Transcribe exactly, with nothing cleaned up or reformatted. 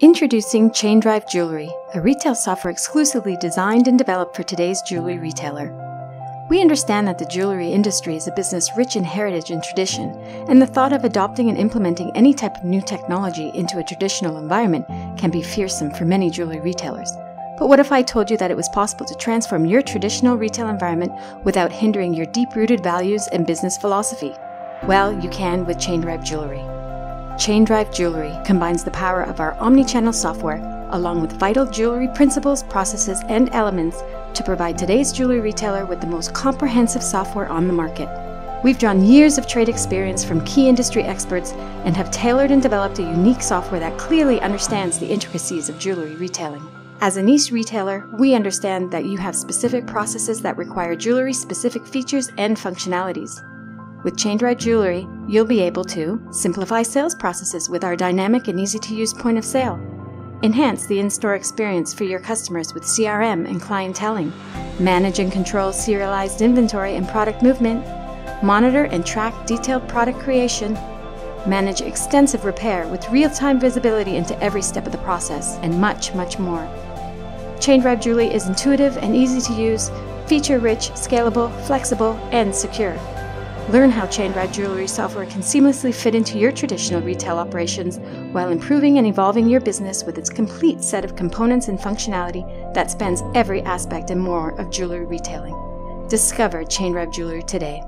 Introducing ChainDrive Jewelry, a retail software exclusively designed and developed for today's jewelry retailer. We understand that the jewelry industry is a business rich in heritage and tradition, and the thought of adopting and implementing any type of new technology into a traditional environment can be fearsome for many jewelry retailers. But what if I told you that it was possible to transform your traditional retail environment without hindering your deep-rooted values and business philosophy? Well, you can with ChainDrive Jewelry. ChainDrive Jewelry combines the power of our omnichannel software along with vital jewelry principles, processes, and elements to provide today's jewelry retailer with the most comprehensive software on the market. We've drawn years of trade experience from key industry experts and have tailored and developed a unique software that clearly understands the intricacies of jewelry retailing. As a niche retailer, we understand that you have specific processes that require jewelry-specific features and functionalities. With ChainDrive Jewelry, you'll be able to simplify sales processes with our dynamic and easy-to-use point of sale, enhance the in-store experience for your customers with C R M and clienteling, manage and control serialized inventory and product movement, monitor and track detailed product creation, manage extensive repair with real-time visibility into every step of the process, and much, much more. ChainDrive Jewelry is intuitive and easy to use, feature-rich, scalable, flexible, and secure. Learn how ChainDrive Jewelry software can seamlessly fit into your traditional retail operations while improving and evolving your business with its complete set of components and functionality that spans every aspect and more of jewelry retailing. Discover ChainDrive Jewelry today.